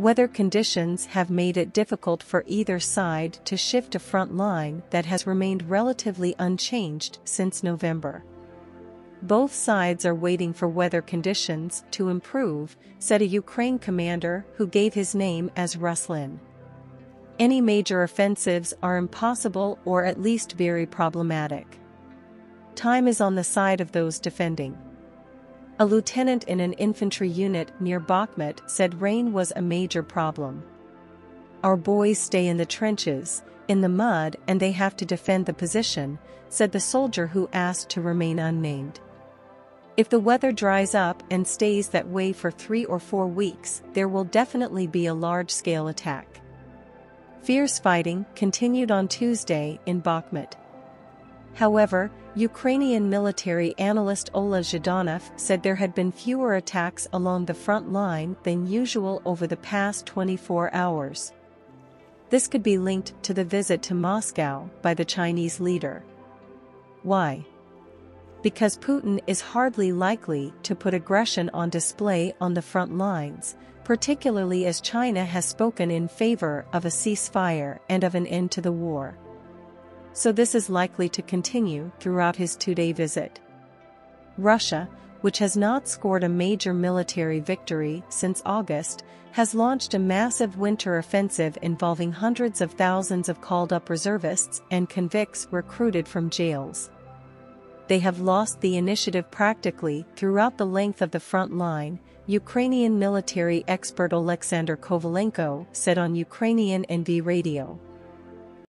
Weather conditions have made it difficult for either side to shift a front line that has remained relatively unchanged since November. Both sides are waiting for weather conditions to improve, said a Ukraine commander who gave his name as Ruslan. Any major offensives are impossible or at least very problematic. Time is on the side of those defending. A lieutenant in an infantry unit near Bakhmut said rain was a major problem. Our boys stay in the trenches, in the mud, and they have to defend the position, said the soldier who asked to remain unnamed. If the weather dries up and stays that way for 3 or 4 weeks, there will definitely be a large-scale attack. Fierce fighting continued on Tuesday in Bakhmut. However, Ukrainian military analyst Oleh Zhdanov said there had been fewer attacks along the front line than usual over the past 24 hours. This could be linked to the visit to Moscow by the Chinese leader. Why? Because Putin is hardly likely to put aggression on display on the front lines, particularly as China has spoken in favor of a ceasefire and of an end to the war. So this is likely to continue throughout his two-day visit. Russia, which has not scored a major military victory since August, has launched a massive winter offensive involving hundreds of thousands of called-up reservists and convicts recruited from jails. They have lost the initiative practically throughout the length of the front line, Ukrainian military expert Oleksandr Kovalenko said on Ukrainian NV Radio.